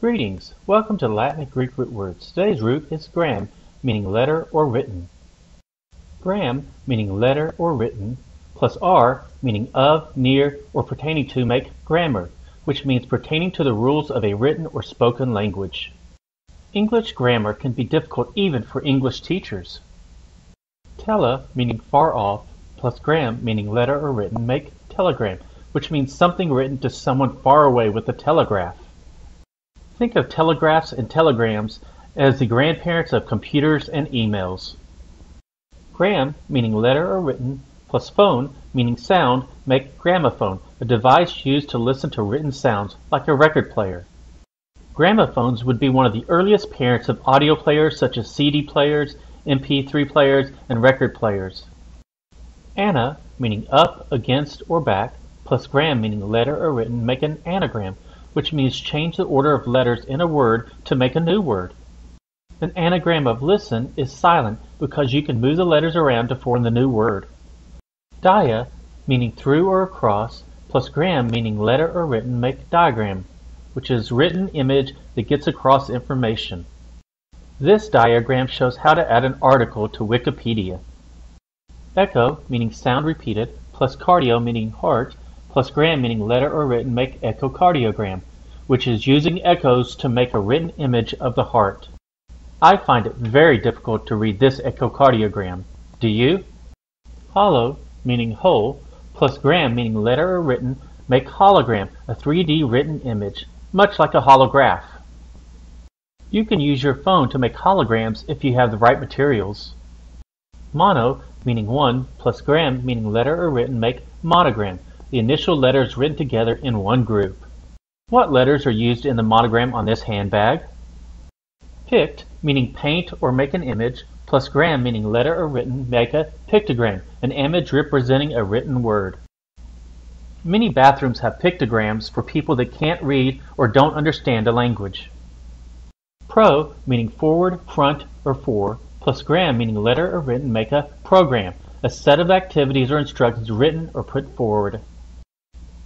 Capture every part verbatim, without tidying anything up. Greetings! Welcome to Latin and Greek root words. Today's root is gram, meaning letter or written. Gram, meaning letter or written, plus r, meaning of, near, or pertaining to, make grammar, which means pertaining to the rules of a written or spoken language. English grammar can be difficult even for English teachers. Tele, meaning far off, plus gram, meaning letter or written, make telegram, which means something written to someone far away with a telegraph. Think of telegraphs and telegrams as the grandparents of computers and emails. Gram, meaning letter or written, plus phone, meaning sound, make gramophone, a device used to listen to written sounds, like a record player. Gramophones would be one of the earliest parents of audio players such as C D players, M P three players, and record players. Anna, meaning up, against, or back, plus gram, meaning letter or written, make an anagram, which means change the order of letters in a word to make a new word. An anagram of listen is silent because you can move the letters around to form the new word. Dia, meaning through or across, plus gram, meaning letter or written, make diagram, which is written image that gets across information. This diagram shows how to add an article to Wikipedia. Echo, meaning sound repeated, plus cardio, meaning heart, plus gram, meaning letter or written, make echocardiogram, which is using echoes to make a written image of the heart. I find it very difficult to read this echocardiogram. Do you? Hollow, meaning whole, plus gram, meaning letter or written, make hologram, a three D written image, much like a holograph. You can use your phone to make holograms if you have the right materials. Mono, meaning one, plus gram, meaning letter or written, make monogram, the initial letters written together in one group. What letters are used in the monogram on this handbag? Pict, meaning paint or make an image, plus gram, meaning letter or written, make a pictogram, an image representing a written word. Many bathrooms have pictograms for people that can't read or don't understand a language. Pro, meaning forward, front, or for, plus gram, meaning letter or written, make a program, a set of activities or instructions written or put forward.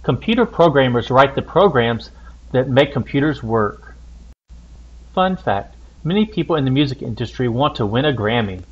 Computer programmers write the programs that make computers work. Fun fact, many people in the music industry want to win a Grammy.